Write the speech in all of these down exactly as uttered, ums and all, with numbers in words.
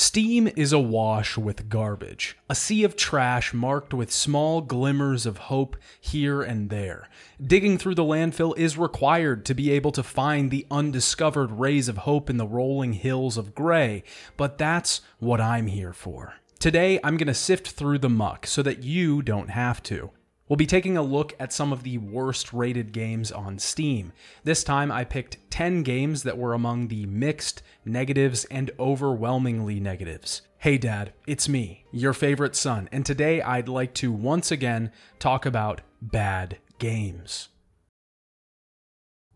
Steam is awash with garbage, a sea of trash marked with small glimmers of hope here and there. Digging through the landfill is required to be able to find the undiscovered rays of hope in the rolling hills of gray, but that's what I'm here for. Today, I'm going to sift through the muck so that you don't have to. We'll be taking a look at some of the worst rated games on Steam. This time I picked ten games that were among the mixed, negatives, and overwhelmingly negatives. Hey Dad, it's me, your favorite son, and today I'd like to once again talk about bad games.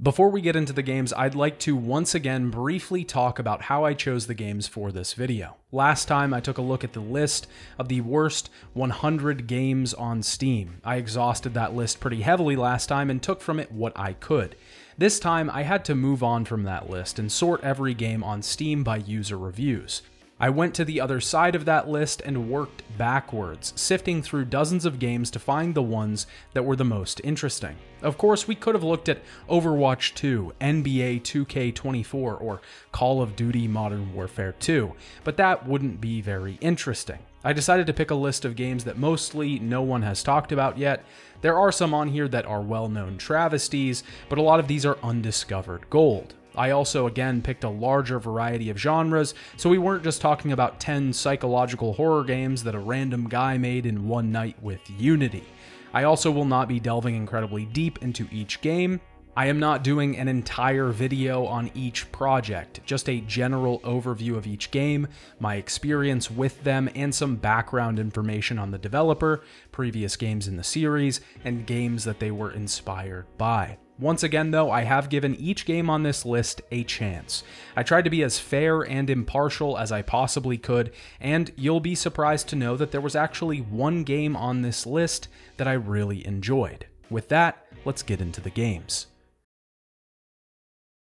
Before we get into the games, I'd like to once again briefly talk about how I chose the games for this video. Last time, I took a look at the list of the worst one hundred games on Steam. I exhausted that list pretty heavily last time and took from it what I could. This time, I had to move on from that list and sort every game on Steam by user reviews. I went to the other side of that list and worked backwards, sifting through dozens of games to find the ones that were the most interesting. Of course, we could have looked at Overwatch two, N B A two K twenty-four, or Call of Duty Modern Warfare two, but that wouldn't be very interesting. I decided to pick a list of games that mostly no one has talked about yet. There are some on here that are well-known travesties, but a lot of these are undiscovered gold. I also again picked a larger variety of genres, so we weren't just talking about ten psychological horror games that a random guy made in one night with Unity. I also will not be delving incredibly deep into each game. I am not doing an entire video on each project, just a general overview of each game, my experience with them, and some background information on the developer, previous games in the series, and games that they were inspired by. Once again though, I have given each game on this list a chance. I tried to be as fair and impartial as I possibly could, and you'll be surprised to know that there was actually one game on this list that I really enjoyed. With that, let's get into the games.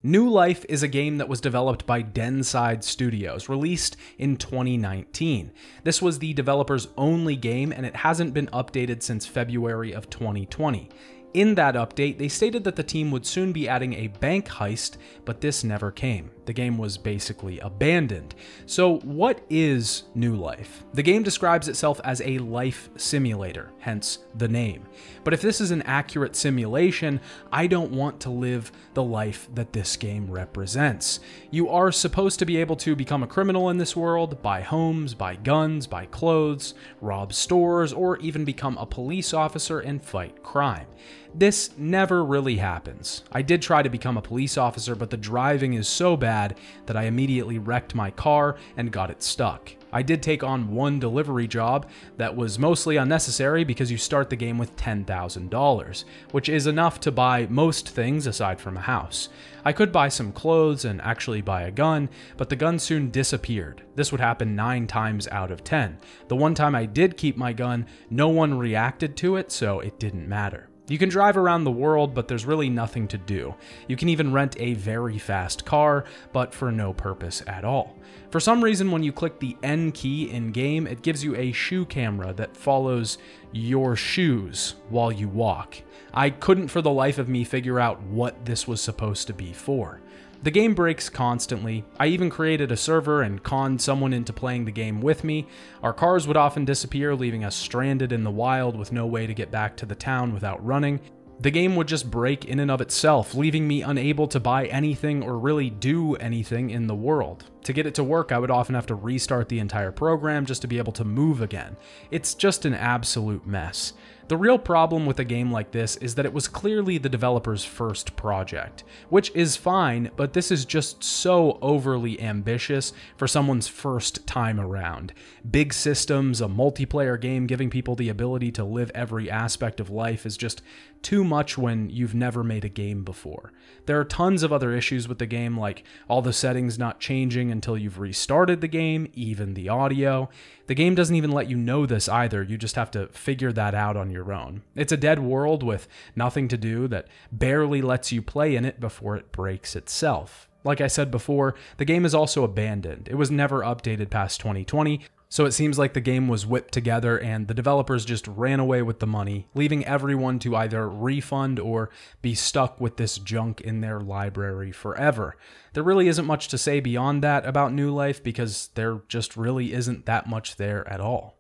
New Life is a game that was developed by Denside Studios, released in twenty nineteen. This was the developer's only game, and it hasn't been updated since February of twenty twenty. In that update, they stated that the team would soon be adding a bank heist, but this never came. The game was basically abandoned. So what is New Life? The game describes itself as a life simulator, hence the name. But if this is an accurate simulation, I don't want to live the life that this game represents. You are supposed to be able to become a criminal in this world, buy homes, buy guns, buy clothes, rob stores, or even become a police officer and fight crime. This never really happens. I did try to become a police officer, but the driving is so bad that I immediately wrecked my car and got it stuck. I did take on one delivery job that was mostly unnecessary because you start the game with ten thousand dollars, which is enough to buy most things aside from a house. I could buy some clothes and actually buy a gun, but the gun soon disappeared. This would happen nine times out of ten. The one time I did keep my gun, no one reacted to it, so it didn't matter. You can drive around the world, but there's really nothing to do. You can even rent a very fast car, but for no purpose at all. For some reason, when you click the N key in-game, it gives you a shoe camera that follows your shoes while you walk. I couldn't for the life of me figure out what this was supposed to be for. The game breaks constantly. I even created a server and conned someone into playing the game with me. Our cars would often disappear, leaving us stranded in the wild with no way to get back to the town without running. The game would just break in and of itself, leaving me unable to buy anything or really do anything in the world. To get it to work, I would often have to restart the entire program just to be able to move again. It's just an absolute mess. The real problem with a game like this is that it was clearly the developer's first project, which is fine, but this is just so overly ambitious for someone's first time around. Big systems, a multiplayer game giving people the ability to live every aspect of life is just too much when you've never made a game before. There are tons of other issues with the game, like all the settings not changing until you've restarted the game, even the audio. The game doesn't even let you know this either, you just have to figure that out on your your own. It's a dead world with nothing to do that barely lets you play in it before it breaks itself. Like I said before, the game is also abandoned. It was never updated past twenty twenty, So it seems like the game was whipped together and the developers just ran away with the money, leaving everyone to either refund or be stuck with this junk in their library forever. There really isn't much to say beyond that about New Life because there just really isn't that much there at all.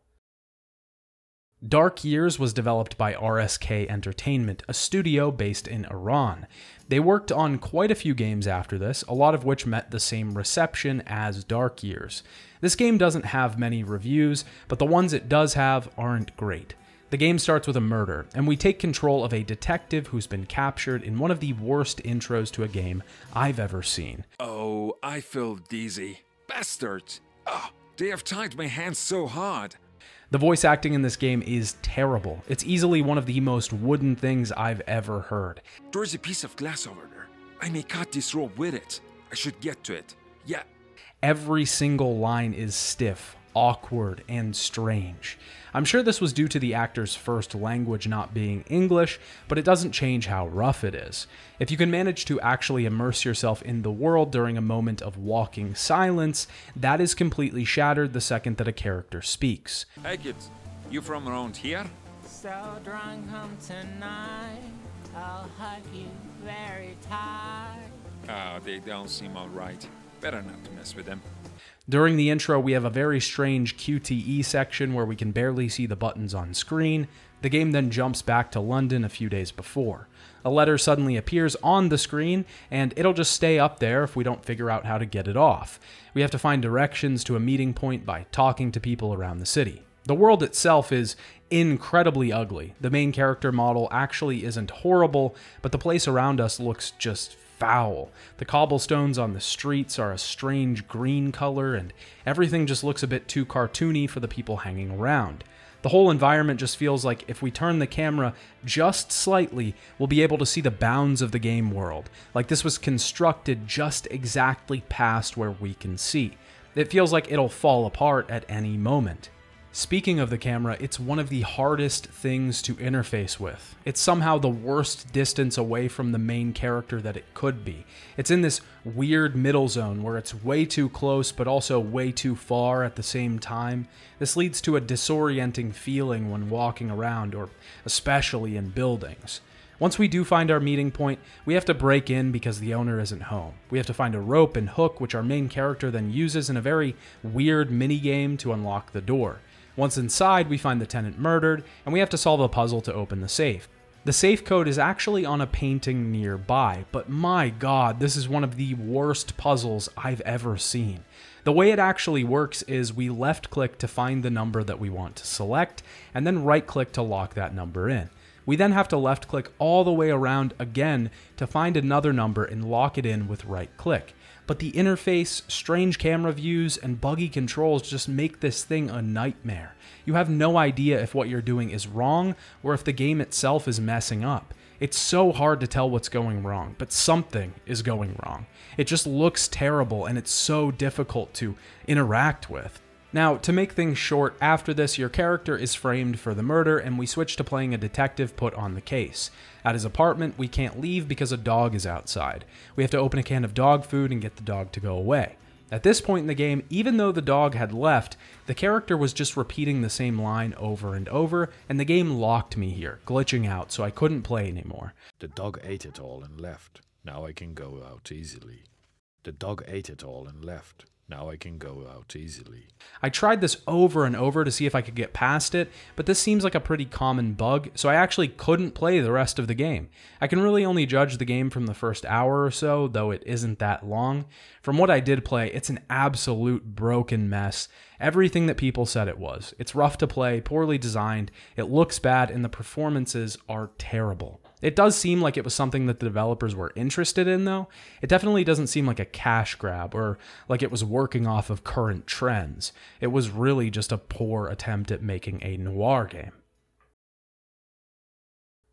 Dark Years was developed by R S K Entertainment, a studio based in Iran. They worked on quite a few games after this, a lot of which met the same reception as Dark Years. This game doesn't have many reviews, but the ones it does have aren't great. The game starts with a murder, and we take control of a detective who's been captured in one of the worst intros to a game I've ever seen. Oh, I feel dizzy. Bastards! Oh, they have tied my hands so hard. The voice acting in this game is terrible. It's easily one of the most wooden things I've ever heard. There's a piece of glass over there. I may cut this rope with it. I should get to it. Yeah. Every single line is stiff, awkward, and strange. I'm sure this was due to the actor's first language not being English, but it doesn't change how rough it is. If you can manage to actually immerse yourself in the world during a moment of walking silence, that is completely shattered the second that a character speaks. Hey kids, you from around here? So drunk home tonight, I'll hug you very tight. Oh, they don't seem alright. Better not to mess with them. During the intro, we have a very strange Q T E section where we can barely see the buttons on screen. The game then jumps back to London a few days before. A letter suddenly appears on the screen, and it'll just stay up there if we don't figure out how to get it off. We have to find directions to a meeting point by talking to people around the city. The world itself is incredibly ugly. The main character model actually isn't horrible, but the place around us looks just foul. The cobblestones on the streets are a strange green color, and everything just looks a bit too cartoony for the people hanging around. The whole environment just feels like if we turn the camera just slightly, we'll be able to see the bounds of the game world, like this was constructed just exactly past where we can see. It feels like it'll fall apart at any moment. Speaking of the camera, it's one of the hardest things to interface with. It's somehow the worst distance away from the main character that it could be. It's in this weird middle zone where it's way too close but also way too far at the same time. This leads to a disorienting feeling when walking around, or especially in buildings. Once we do find our meeting point, we have to break in because the owner isn't home. We have to find a rope and hook, which our main character then uses in a very weird minigame to unlock the door. Once inside, we find the tenant murdered, and we have to solve a puzzle to open the safe. The safe code is actually on a painting nearby, but my god, this is one of the worst puzzles I've ever seen. The way it actually works is we left-click to find the number that we want to select, and then right-click to lock that number in. We then have to left-click all the way around again to find another number and lock it in with right-click. But the interface, strange camera views, and buggy controls just make this thing a nightmare. You have no idea if what you're doing is wrong or if the game itself is messing up. It's so hard to tell what's going wrong, but something is going wrong. It just looks terrible and it's so difficult to interact with. Now, to make things short, after this, your character is framed for the murder, and we switch to playing a detective put on the case. At his apartment, we can't leave because a dog is outside. We have to open a can of dog food and get the dog to go away. At this point in the game, even though the dog had left, the character was just repeating the same line over and over, and the game locked me here, glitching out, so I couldn't play anymore. The dog ate it all and left. Now I can go out easily. The dog ate it all and left. Now I can go out easily. I tried this over and over to see if I could get past it, but this seems like a pretty common bug, so I actually couldn't play the rest of the game. I can really only judge the game from the first hour or so, though it isn't that long. From what I did play, it's an absolute broken mess. Everything that people said it was. It's rough to play, poorly designed, it looks bad, and the performances are terrible. It does seem like it was something that the developers were interested in, though. It definitely doesn't seem like a cash grab or like it was working off of current trends. It was really just a poor attempt at making a noir game.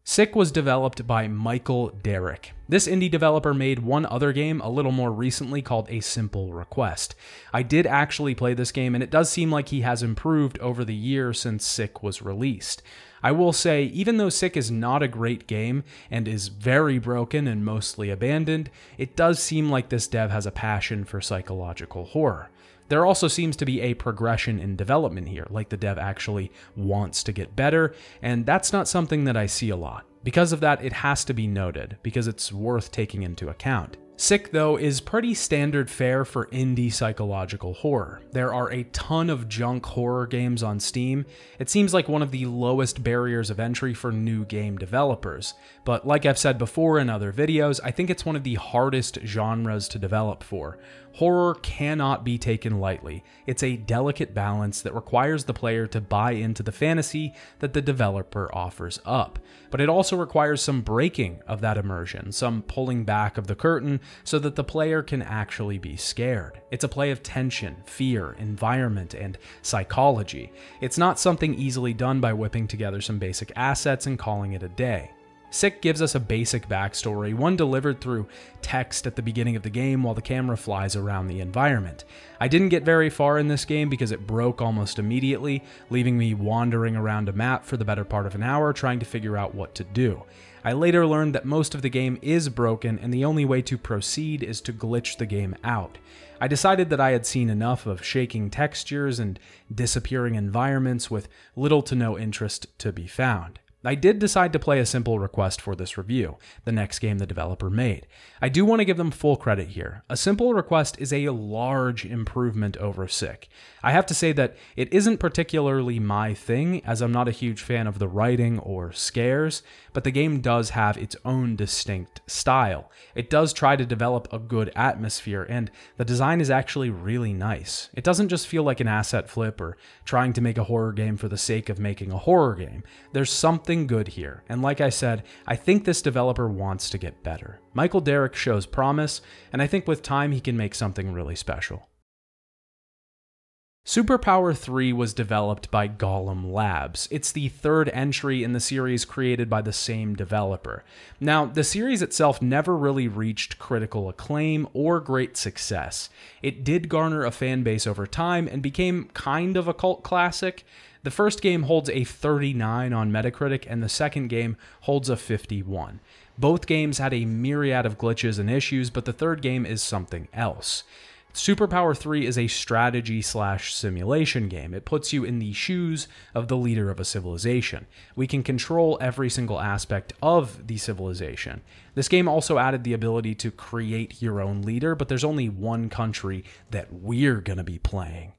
SICK was developed by Michael Derrick. This indie developer made one other game a little more recently called A Simple Request. I did actually play this game, and it does seem like he has improved over the years since SICK was released. I will say, even though SICK is not a great game and is very broken and mostly abandoned, it does seem like this dev has a passion for psychological horror. There also seems to be a progression in development here, like the dev actually wants to get better, and that's not something that I see a lot. Because of that, it has to be noted, because it's worth taking into account. SICK, though, is pretty standard fare for indie psychological horror. There are a ton of junk horror games on Steam. It seems like one of the lowest barriers of entry for new game developers. But like I've said before in other videos, I think it's one of the hardest genres to develop for. Horror cannot be taken lightly. It's a delicate balance that requires the player to buy into the fantasy that the developer offers up. But it also requires some breaking of that immersion, some pulling back of the curtain, so that the player can actually be scared. It's a play of tension, fear, environment, and psychology. It's not something easily done by whipping together some basic assets and calling it a day. SICK gives us a basic backstory, one delivered through text at the beginning of the game while the camera flies around the environment. I didn't get very far in this game because it broke almost immediately, leaving me wandering around a map for the better part of an hour trying to figure out what to do. I later learned that most of the game is broken and the only way to proceed is to glitch the game out. I decided that I had seen enough of shaking textures and disappearing environments with little to no interest to be found. I did decide to play A Simple Request for this review, the next game the developer made. I do want to give them full credit here. A Simple Request is a large improvement over SICK. I have to say that it isn't particularly my thing, as I'm not a huge fan of the writing or scares, but the game does have its own distinct style. It does try to develop a good atmosphere, and the design is actually really nice. It doesn't just feel like an asset flip or trying to make a horror game for the sake of making a horror game. There's something good here, and like I said, I think this developer wants to get better. Michael Derrick shows promise, and I think with time he can make something really special. Superpower three was developed by Golem Labs. It's the third entry in the series created by the same developer. Now, the series itself never really reached critical acclaim or great success. It did garner a fan base over time and became kind of a cult classic. The first game holds a thirty-nine on Metacritic, and the second game holds a fifty-one. Both games had a myriad of glitches and issues, but the third game is something else. Superpower three is a strategy-slash-simulation game. It puts you in the shoes of the leader of a civilization. We can control every single aspect of the civilization. This game also added the ability to create your own leader, but there's only one country that we're gonna be playing.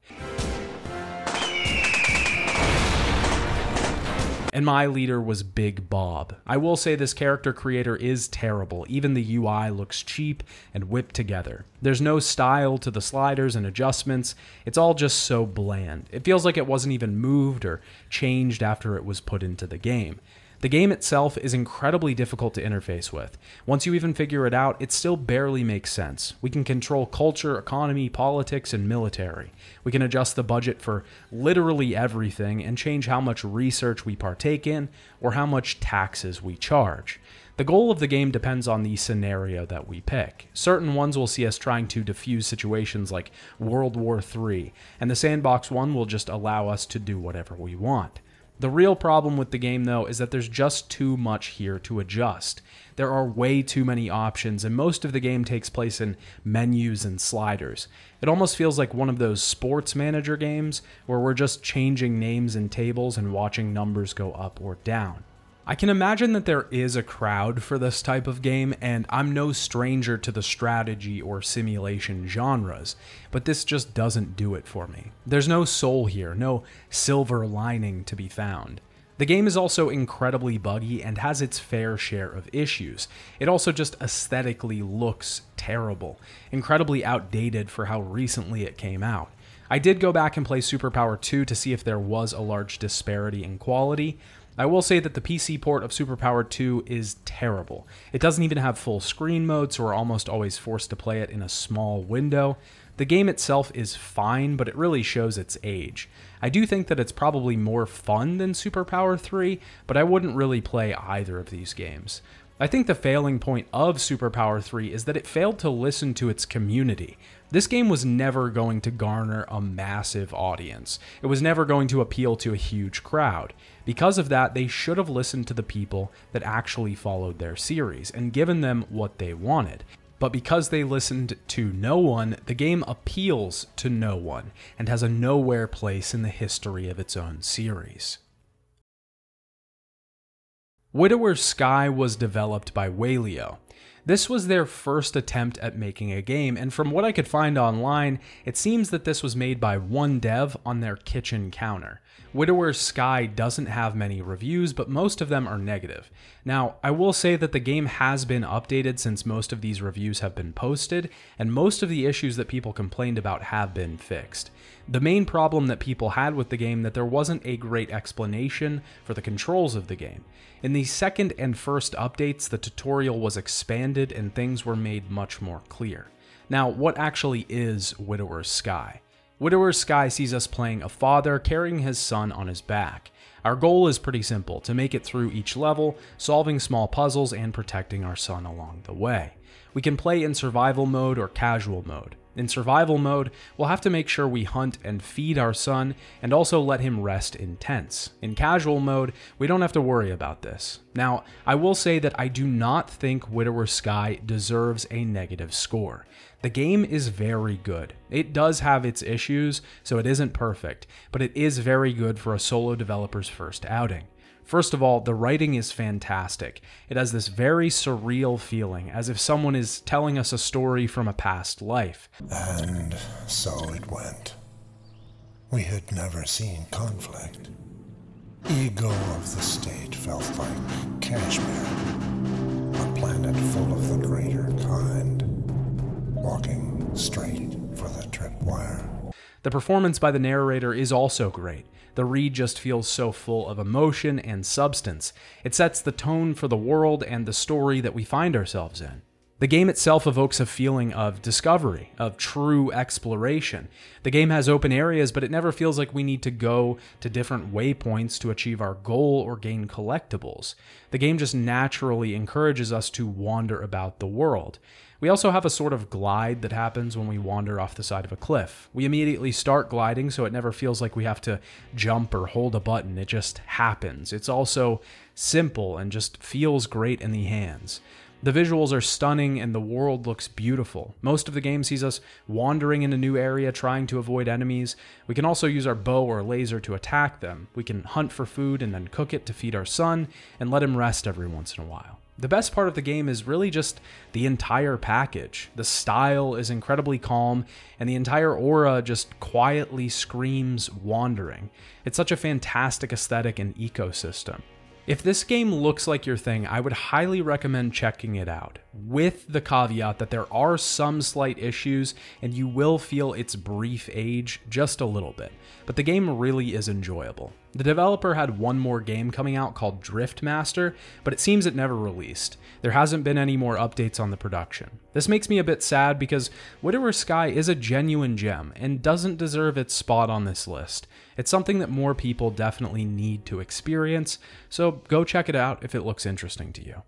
And my leader was Big Bob. I will say this character creator is terrible. Even the U I looks cheap and whipped together. There's no style to the sliders and adjustments. It's all just so bland. It feels like it wasn't even moved or changed after it was put into the game. The game itself is incredibly difficult to interface with. Once you even figure it out, it still barely makes sense. We can control culture, economy, politics, and military. We can adjust the budget for literally everything and change how much research we partake in or how much taxes we charge. The goal of the game depends on the scenario that we pick. Certain ones will see us trying to defuse situations like World War three, and the sandbox one will just allow us to do whatever we want. The real problem with the game, though, is that there's just too much here to adjust. There are way too many options, and most of the game takes place in menus and sliders. It almost feels like one of those sports manager games where we're just changing names and tables and watching numbers go up or down. I can imagine that there is a crowd for this type of game, and I'm no stranger to the strategy or simulation genres, but this just doesn't do it for me. There's no soul here, no silver lining to be found. The game is also incredibly buggy and has its fair share of issues. It also just aesthetically looks terrible, incredibly outdated for how recently it came out. I did go back and play Superpower two to see if there was a large disparity in quality. I will say that the P C port of Superpower two is terrible. It doesn't even have full screen mode, so we're almost always forced to play it in a small window. The game itself is fine, but it really shows its age. I do think that it's probably more fun than Superpower three, but I wouldn't really play either of these games. I think the failing point of Superpower three is that it failed to listen to its community. This game was never going to garner a massive audience. It was never going to appeal to a huge crowd. Because of that, they should have listened to the people that actually followed their series and given them what they wanted. but because they listened to no one, the game appeals to no one and has a nowhere place in the history of its own series. Widower's Sky was developed by Waylio. This was their first attempt at making a game, and from what I could find online, it seems that this was made by one dev on their kitchen counter. Widower's Sky doesn't have many reviews, but most of them are negative. Now, I will say that the game has been updated since most of these reviews have been posted, and most of the issues that people complained about have been fixed. The main problem that people had with the game was that there wasn't a great explanation for the controls of the game. In the second and first updates, the tutorial was expanded and things were made much more clear. Now, what actually is Widower's Sky? Widower's Sky sees us playing a father carrying his son on his back. Our goal is pretty simple, to make it through each level, solving small puzzles and protecting our son along the way. We can play in survival mode or casual mode. In survival mode, we'll have to make sure we hunt and feed our son, and also let him rest in tents. In casual mode, we don't have to worry about this. Now, I will say that I do not think Widower's Sky deserves a negative score. The game is very good. It does have its issues, so it isn't perfect, but it is very good for a solo developer's first outing. First of all, the writing is fantastic. It has this very surreal feeling, as if someone is telling us a story from a past life. And so it went. We had never seen conflict. Ego of the state felt like Kashmir, a planet full of the greater kind, walking straight for the tripwire. The performance by the narrator is also great. The read just feels so full of emotion and substance. It sets the tone for the world and the story that we find ourselves in. The game itself evokes a feeling of discovery, of true exploration. The game has open areas, but it never feels like we need to go to different waypoints to achieve our goal or gain collectibles. The game just naturally encourages us to wander about the world. We also have a sort of glide that happens when we wander off the side of a cliff. We immediately start gliding, so it never feels like we have to jump or hold a button. It just happens. It's also simple and just feels great in the hands. The visuals are stunning and the world looks beautiful. Most of the game sees us wandering in a new area trying to avoid enemies. We can also use our bow or laser to attack them. We can hunt for food and then cook it to feed our son and let him rest every once in a while. The best part of the game is really just the entire package. The style is incredibly calm, and the entire aura just quietly screams wandering. It's such a fantastic aesthetic and ecosystem. If this game looks like your thing, I would highly recommend checking it out, with the caveat that there are some slight issues and you will feel its brief age just a little bit, but the game really is enjoyable. The developer had one more game coming out called Driftmaster, but it seems it never released. There hasn't been any more updates on the production. This makes me a bit sad because Widower's Sky is a genuine gem and doesn't deserve its spot on this list. It's something that more people definitely need to experience, so go check it out if it looks interesting to you.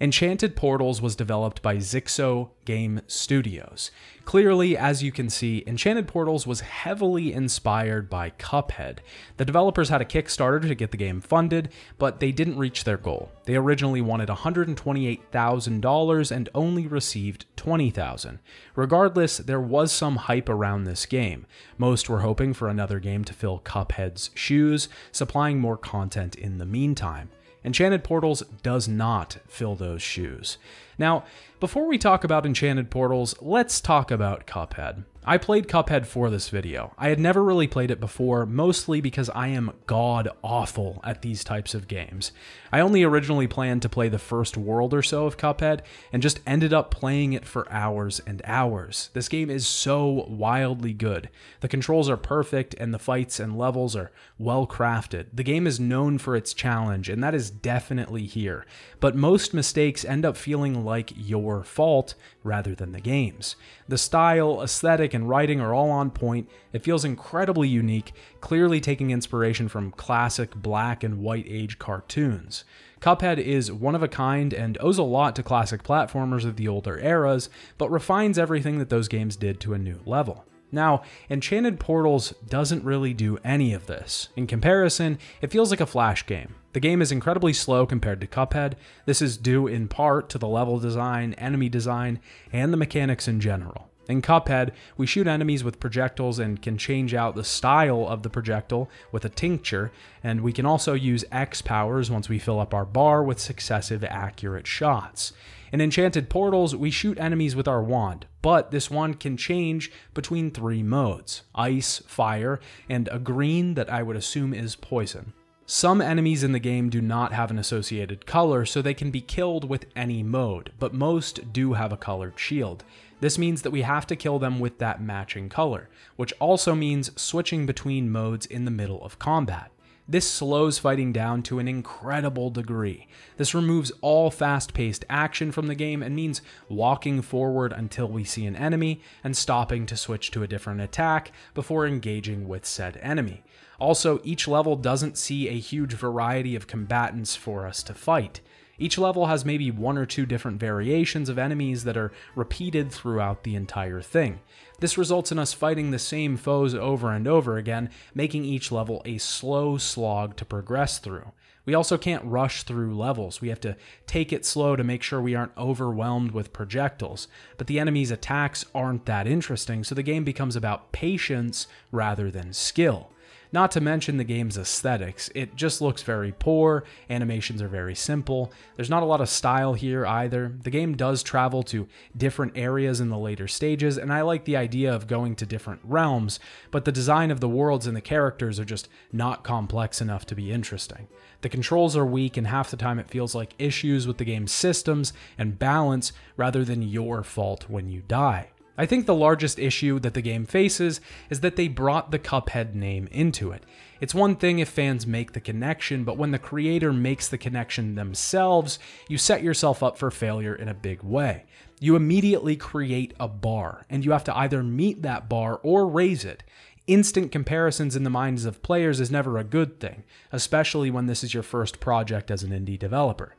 Enchanted Portals was developed by Zixo Game Studios. Clearly, as you can see, Enchanted Portals was heavily inspired by Cuphead. The developers had a Kickstarter to get the game funded, but they didn't reach their goal. They originally wanted one hundred twenty-eight thousand dollars and only received twenty thousand dollars. Regardless, there was some hype around this game. Most were hoping for another game to fill Cuphead's shoes, supplying more content in the meantime. Enchanted Portals does not fill those shoes. Now, before we talk about Enchanted Portals, let's talk about Cuphead. I played Cuphead for this video. I had never really played it before, mostly because I am god-awful at these types of games. I only originally planned to play the first world or so of Cuphead, and just ended up playing it for hours and hours. This game is so wildly good. The controls are perfect, and the fights and levels are well-crafted. The game is known for its challenge, and that is definitely here, but most mistakes end up feeling like your fault rather than the game's. The style, aesthetic, and writing are all on point. It feels incredibly unique, clearly taking inspiration from classic black and white age cartoons. Cuphead is one of a kind and owes a lot to classic platformers of the older eras, but refines everything that those games did to a new level. Now, Enchanted Portals doesn't really do any of this. In comparison, it feels like a Flash game. The game is incredibly slow compared to Cuphead. This is due in part to the level design, enemy design, and the mechanics in general. In Cuphead, we shoot enemies with projectiles and can change out the style of the projectile with a tincture, and we can also use X powers once we fill up our bar with successive accurate shots. In Enchanted Portals, we shoot enemies with our wand, but this wand can change between three modes: ice, fire, and a green that I would assume is poison. Some enemies in the game do not have an associated color, so they can be killed with any mode, but most do have a colored shield. This means that we have to kill them with that matching color, which also means switching between modes in the middle of combat. This slows fighting down to an incredible degree. This removes all fast-paced action from the game and means walking forward until we see an enemy and stopping to switch to a different attack before engaging with said enemy. Also, each level doesn't see a huge variety of combatants for us to fight. Each level has maybe one or two different variations of enemies that are repeated throughout the entire thing. This results in us fighting the same foes over and over again, making each level a slow slog to progress through. We also can't rush through levels. We have to take it slow to make sure we aren't overwhelmed with projectiles. But the enemy's attacks aren't that interesting, so the game becomes about patience rather than skill. Not to mention the game's aesthetics. It just looks very poor, animations are very simple, there's not a lot of style here either. The game does travel to different areas in the later stages, and I like the idea of going to different realms, but the design of the worlds and the characters are just not complex enough to be interesting. The controls are weak, and half the time it feels like issues with the game's systems and balance rather than your fault when you die. I think the largest issue that the game faces is that they brought the Cuphead name into it. It's one thing if fans make the connection, but when the creator makes the connection themselves, you set yourself up for failure in a big way. You immediately create a bar, and you have to either meet that bar or raise it. Instant comparisons in the minds of players is never a good thing, especially when this is your first project as an indie developer.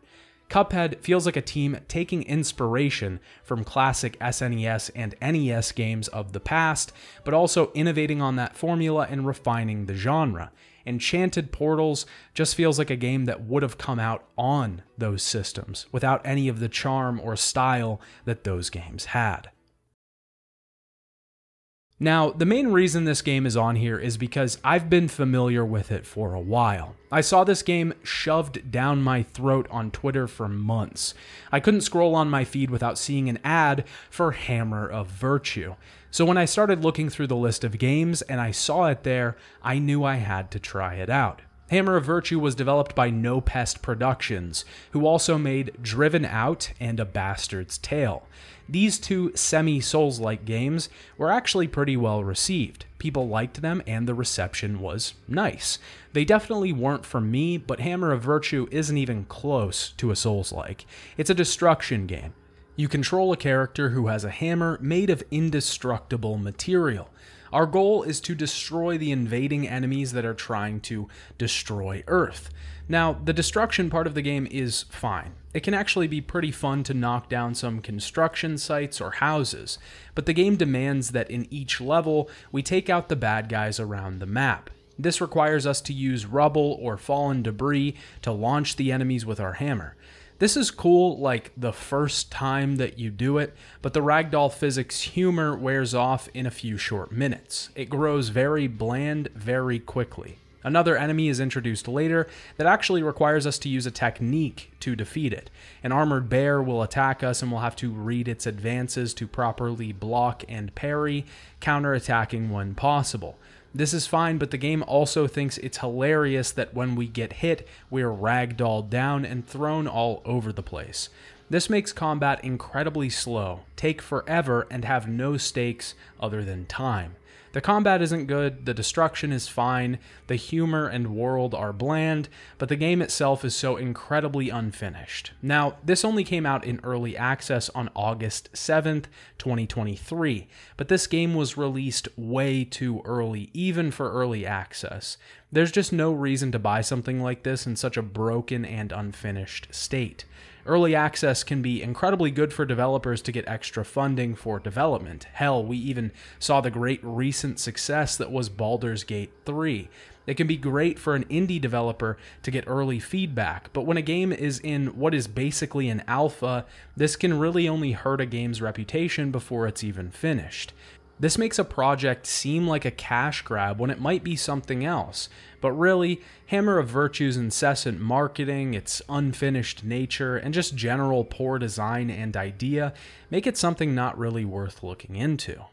Cuphead feels like a team taking inspiration from classic S N E S and N E S games of the past, but also innovating on that formula and refining the genre. Enchanted Portals just feels like a game that would have come out on those systems, without any of the charm or style that those games had. Now, the main reason this game is on here is because I've been familiar with it for a while. I saw this game shoved down my throat on Twitter for months. I couldn't scroll on my feed without seeing an ad for Hammer of Virtue. So when I started looking through the list of games and I saw it there, I knew I had to try it out. Hammer of Virtue was developed by No Pest Productions, who also made Driven Out and A Bastard's Tale. These two semi-Souls-like games were actually pretty well received. People liked them and the reception was nice. They definitely weren't for me, but Hammer of Virtue isn't even close to a Souls-like. It's a destruction game. You control a character who has a hammer made of indestructible material. Our goal is to destroy the invading enemies that are trying to destroy Earth. Now, the destruction part of the game is fine. It can actually be pretty fun to knock down some construction sites or houses, but the game demands that in each level, we take out the bad guys around the map. This requires us to use rubble or fallen debris to launch the enemies with our hammer. This is cool like the first time that you do it, but the ragdoll physics humor wears off in a few short minutes. It grows very bland very quickly. Another enemy is introduced later that actually requires us to use a technique to defeat it. An armored bear will attack us and we'll have to read its advances to properly block and parry, counterattacking when possible. This is fine, but the game also thinks it's hilarious that when we get hit, we're ragdolled down and thrown all over the place. This makes combat incredibly slow, take forever, and have no stakes other than time. The combat isn't good, the destruction is fine, the humor and world are bland, but the game itself is so incredibly unfinished. Now, this only came out in early access on August seventh, twenty twenty-three, but this game was released way too early, even for early access. There's just no reason to buy something like this in such a broken and unfinished state. Early access can be incredibly good for developers to get extra funding for development. Hell, we even saw the great recent success that was Baldur's Gate three. It can be great for an indie developer to get early feedback, but when a game is in what is basically an alpha, this can really only hurt a game's reputation before it's even finished. This makes a project seem like a cash grab when it might be something else, but really, Hammer of Virtue's incessant marketing, its unfinished nature, and just general poor design and idea make it something not really worth looking into.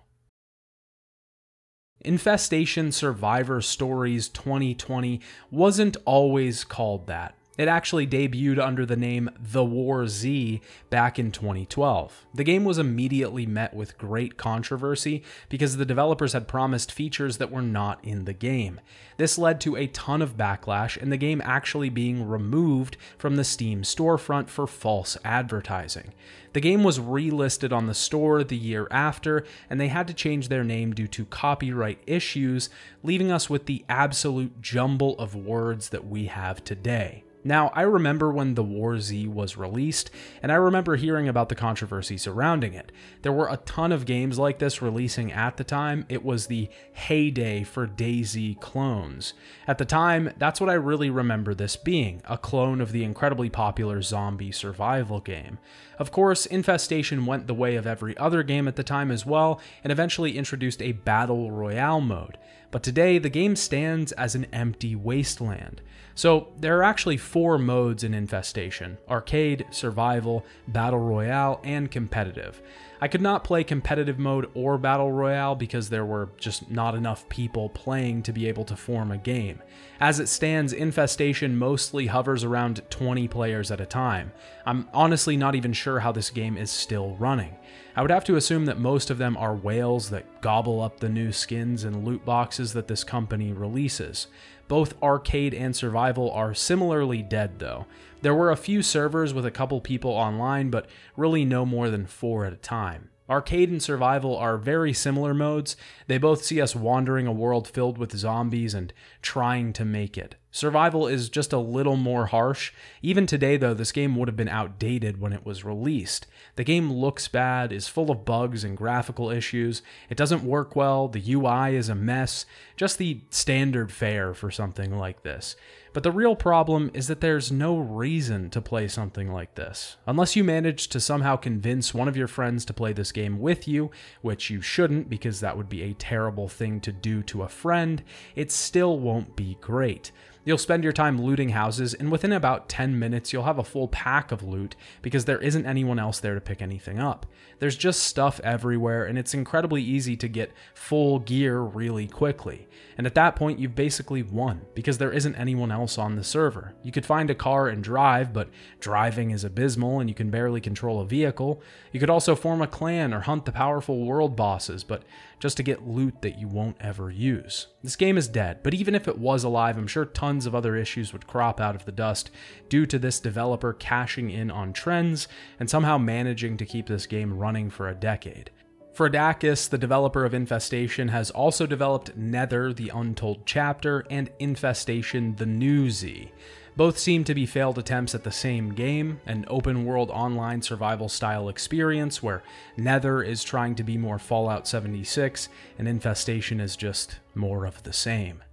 Infestation Survival Stories twenty twenty wasn't always called that. It actually debuted under the name The War Z back in twenty twelve. The game was immediately met with great controversy because the developers had promised features that were not in the game. This led to a ton of backlash and the game actually being removed from the Steam storefront for false advertising. The game was relisted on the store the year after, and they had to change their name due to copyright issues, leaving us with the absolute jumble of words that we have today. Now, I remember when The War Z was released, and I remember hearing about the controversy surrounding it. There were a ton of games like this releasing at the time. It was the heyday for DayZ clones. At the time, that's what I really remember this being, a clone of the incredibly popular zombie survival game. Of course, Infestation went the way of every other game at the time as well, and eventually introduced a battle royale mode. But today, the game stands as an empty wasteland. So there are actually four modes in Infestation: Arcade, Survival, Battle Royale, and Competitive. I could not play Competitive Mode or Battle Royale because there were just not enough people playing to be able to form a game. As it stands, Infestation mostly hovers around twenty players at a time. I'm honestly not even sure how this game is still running. I would have to assume that most of them are whales that gobble up the new skins and loot boxes that this company releases. Both Arcade and Survival are similarly dead though. There were a few servers with a couple people online, but really no more than four at a time. Arcade and Survival are very similar modes. They both see us wandering a world filled with zombies and trying to make it. Survival is just a little more harsh. Even today though, this game would have been outdated when it was released. The game looks bad, is full of bugs and graphical issues, it doesn't work well, the U I is a mess, just the standard fare for something like this. But the real problem is that there's no reason to play something like this. Unless you manage to somehow convince one of your friends to play this game with you, which you shouldn't because that would be a terrible thing to do to a friend, it still won't be great. You'll spend your time looting houses, and within about ten minutes you'll have a full pack of loot because there isn't anyone else there to pick anything up. There's just stuff everywhere, and it's incredibly easy to get full gear really quickly. And at that point you've basically won, because there isn't anyone else on the server. You could find a car and drive, but driving is abysmal and you can barely control a vehicle. You could also form a clan or hunt the powerful world bosses, but just to get loot that you won't ever use. This game is dead, but even if it was alive, I'm sure tons Tons of other issues would crop out of the dust due to this developer cashing in on trends and somehow managing to keep this game running for a decade. Fredakus, the developer of Infestation, has also developed Nether, The Untold Chapter, and Infestation, The New Z. Both seem to be failed attempts at the same game, an open-world online survival-style experience where Nether is trying to be more Fallout seventy-six and Infestation is just more of the same.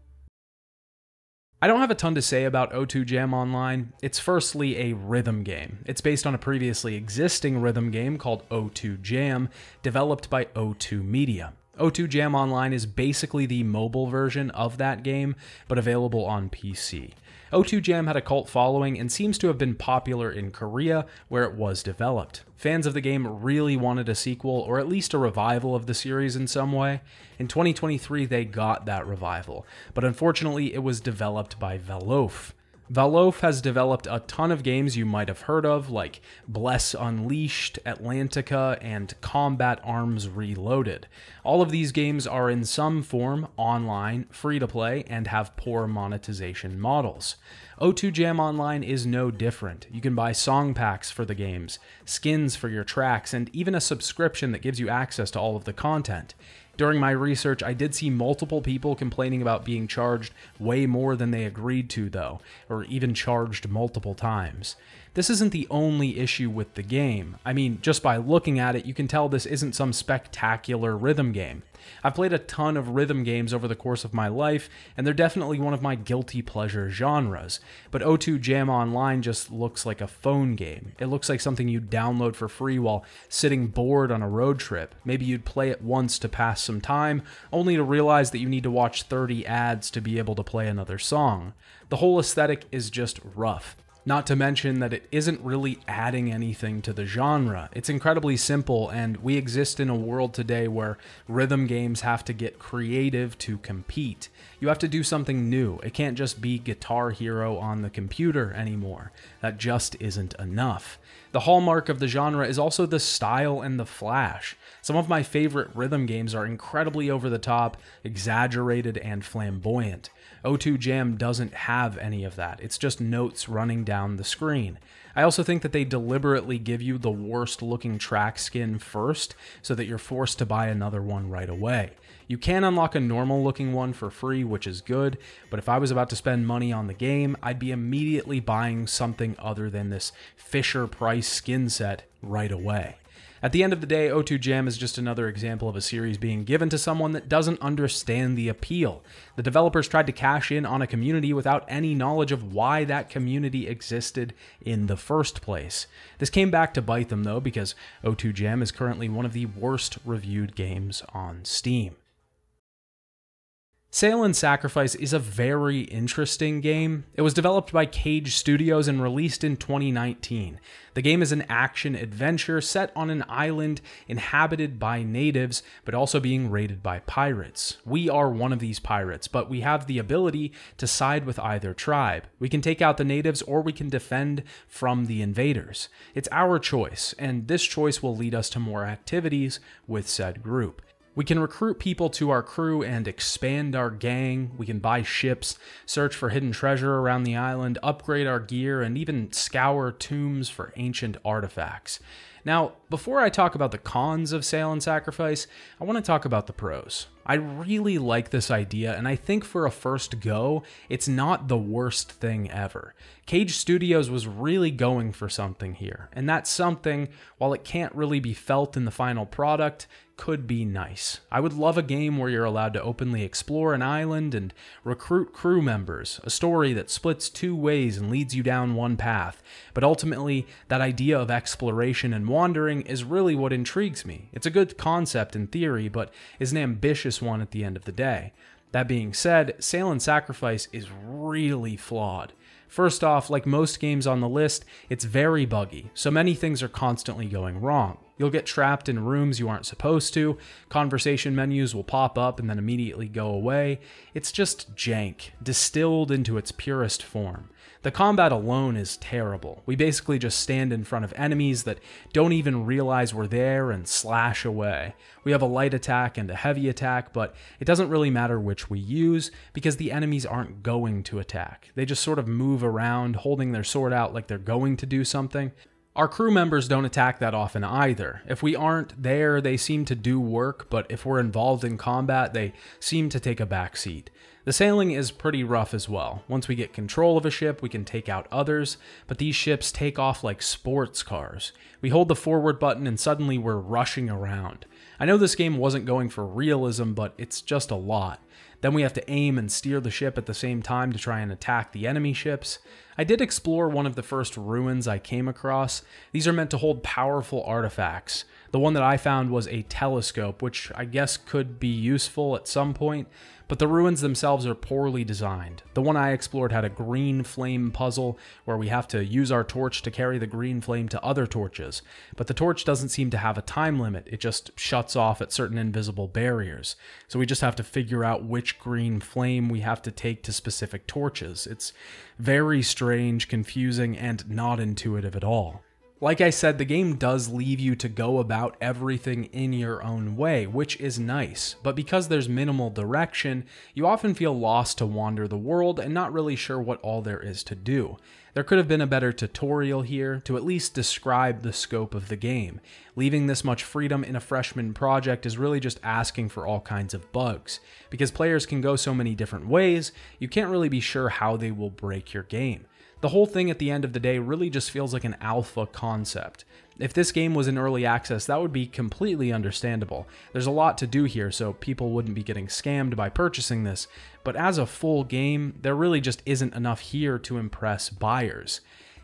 I don't have a ton to say about O two Jam Online. It's firstly a rhythm game. It's based on a previously existing rhythm game called O two Jam, developed by O two Media. O two Jam Online is basically the mobile version of that game, but available on P C. O two Jam had a cult following and seems to have been popular in Korea, where it was developed. Fans of the game really wanted a sequel, or at least a revival of the series in some way. In twenty twenty-three, they got that revival, but unfortunately it was developed by Valve. Valve has developed a ton of games you might have heard of, like Bless Unleashed, Atlantica, and Combat Arms Reloaded. All of these games are in some form online, free-to-play, and have poor monetization models. O two Jam Online is no different. You can buy song packs for the games, skins for your tracks, and even a subscription that gives you access to all of the content. During my research, I did see multiple people complaining about being charged way more than they agreed to, though, or even charged multiple times. This isn't the only issue with the game. I mean, just by looking at it, you can tell this isn't some spectacular rhythm game. I've played a ton of rhythm games over the course of my life, and they're definitely one of my guilty pleasure genres, but O two Jam Online just looks like a phone game. It looks like something you'd download for free while sitting bored on a road trip. Maybe you'd play it once to pass some time, only to realize that you need to watch thirty ads to be able to play another song. The whole aesthetic is just rough. Not to mention that it isn't really adding anything to the genre. It's incredibly simple, and we exist in a world today where rhythm games have to get creative to compete. You have to do something new. It can't just be Guitar Hero on the computer anymore. That just isn't enough. The hallmark of the genre is also the style and the flash. Some of my favorite rhythm games are incredibly over the top, exaggerated, and flamboyant. O two Jam doesn't have any of that. It's just notes running down the screen. I also think that they deliberately give you the worst looking track skin first so that you're forced to buy another one right away. You can unlock a normal looking one for free, which is good, but if I was about to spend money on the game, I'd be immediately buying something other than this Fisher-Price skin set right away. At the end of the day, O two Jam is just another example of a series being given to someone that doesn't understand the appeal. The developers tried to cash in on a community without any knowledge of why that community existed in the first place. This came back to bite them though, because O two Jam is currently one of the worst reviewed games on Steam. Sail and Sacrifice is a very interesting game. It was developed by Cage Studios and released in twenty nineteen. The game is an action-adventure set on an island inhabited by natives, but also being raided by pirates. We are one of these pirates, but we have the ability to side with either tribe. We can take out the natives or we can defend from the invaders. It's our choice, and this choice will lead us to more activities with said group. We can recruit people to our crew and expand our gang, we can buy ships, search for hidden treasure around the island, upgrade our gear, and even scour tombs for ancient artifacts. Now, before I talk about the cons of Sail and Sacrifice, I want to talk about the pros. I really like this idea, and I think for a first go, it's not the worst thing ever. Cage Studios was really going for something here, and that something, while it can't really be felt in the final product, could be nice. I would love a game where you're allowed to openly explore an island and recruit crew members, a story that splits two ways and leads you down one path, but ultimately, that idea of exploration and wandering is really what intrigues me. It's a good concept in theory, but is an ambitious one at the end of the day. That being said, Sail and Sacrifice is really flawed. First off, like most games on the list, it's very buggy, so many things are constantly going wrong. You'll get trapped in rooms you aren't supposed to, conversation menus will pop up and then immediately go away. It's just jank, distilled into its purest form. The combat alone is terrible. We basically just stand in front of enemies that don't even realize we're there and slash away. We have a light attack and a heavy attack, but it doesn't really matter which we use because the enemies aren't going to attack. They just sort of move around, holding their sword out like they're going to do something. Our crew members don't attack that often either. If we aren't there, they seem to do work, but if we're involved in combat, they seem to take a backseat. The sailing is pretty rough as well. Once we get control of a ship, we can take out others, but these ships take off like sports cars. We hold the forward button and suddenly we're rushing around. I know this game wasn't going for realism, but it's just a lot. Then we have to aim and steer the ship at the same time to try and attack the enemy ships. I did explore one of the first ruins I came across. These are meant to hold powerful artifacts. The one that I found was a telescope, which I guess could be useful at some point, but the ruins themselves are poorly designed. The one I explored had a green flame puzzle where we have to use our torch to carry the green flame to other torches, but the torch doesn't seem to have a time limit. It just shuts off at certain invisible barriers, so we just have to figure out which green flame we have to take to specific torches. It's very strange, confusing, and not intuitive at all. Like I said, the game does leave you to go about everything in your own way, which is nice, but because there's minimal direction, you often feel lost to wander the world and not really sure what all there is to do. There could have been a better tutorial here to at least describe the scope of the game. Leaving this much freedom in a freshman project is really just asking for all kinds of bugs. Because players can go so many different ways, you can't really be sure how they will break your game. The whole thing at the end of the day really just feels like an alpha concept. If this game was in early access, that would be completely understandable. There's a lot to do here, so people wouldn't be getting scammed by purchasing this, but as a full game, there really just isn't enough here to impress buyers.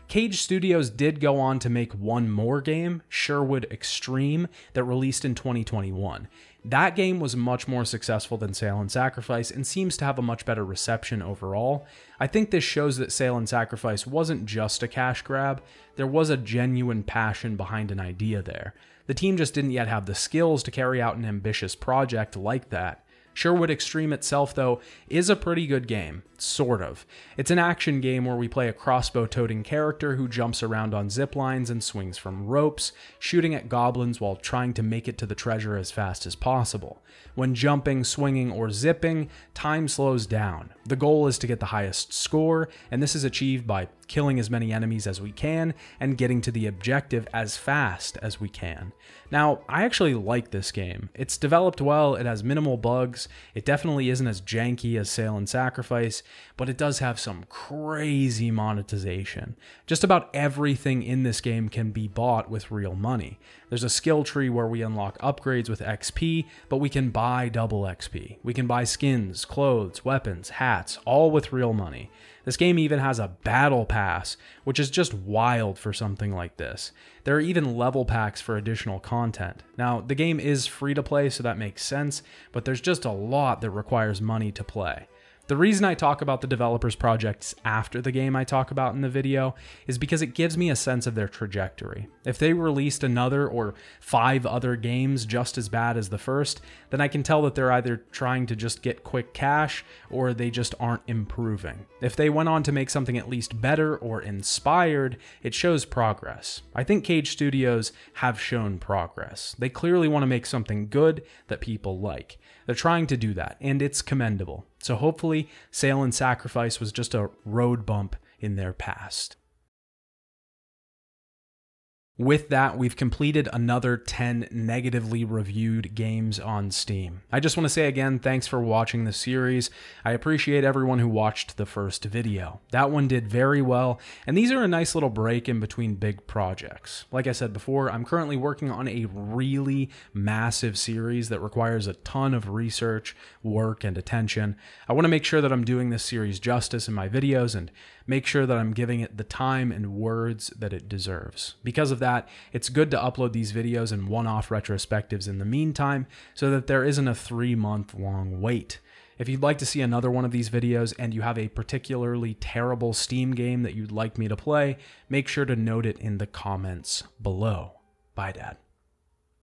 Cage Studios did go on to make one more game, Sherwood Extreme, that released in twenty twenty-one. That game was much more successful than Sail and Sacrifice and seems to have a much better reception overall. I think this shows that Sail and Sacrifice wasn't just a cash grab, there was a genuine passion behind an idea there. The team just didn't yet have the skills to carry out an ambitious project like that. Sherwood Extreme itself, though, is a pretty good game, sort of. It's an action game where we play a crossbow-toting character who jumps around on ziplines and swings from ropes, shooting at goblins while trying to make it to the treasure as fast as possible. When jumping, swinging, or zipping, time slows down. The goal is to get the highest score, and this is achieved by killing as many enemies as we can and getting to the objective as fast as we can. Now, I actually like this game. It's developed well, it has minimal bugs, it definitely isn't as janky as Sail and Sacrifice, but it does have some crazy monetization. Just about everything in this game can be bought with real money. There's a skill tree where we unlock upgrades with X P, but we can buy double X P. We can buy skins, clothes, weapons, hats, all with real money. This game even has a battle pass, which is just wild for something like this. There are even level packs for additional content. Now, the game is free to play, so that makes sense, but there's just a lot that requires money to play. The reason I talk about the developers' projects after the game I talk about in the video is because it gives me a sense of their trajectory. If they released another or five other games just as bad as the first, then I can tell that they're either trying to just get quick cash or they just aren't improving. If they went on to make something at least better or inspired, it shows progress. I think Cage Studios have shown progress. They clearly want to make something good that people like. They're trying to do that, and it's commendable. So hopefully, Sail and Sacrifice was just a road bump in their past. With that, we've completed another ten negatively reviewed games on Steam. I just want to say again, thanks for watching the series. I appreciate everyone who watched the first video. That one did very well, and these are a nice little break in between big projects. Like I said before, I'm currently working on a really massive series that requires a ton of research, work, and attention. I want to make sure that I'm doing this series justice in my videos and make sure that I'm giving it the time and words that it deserves. Because of that, it's good to upload these videos and one-off retrospectives in the meantime so that there isn't a three-month long wait. If you'd like to see another one of these videos and you have a particularly terrible Steam game that you'd like me to play, make sure to note it in the comments below. Bye, Dad.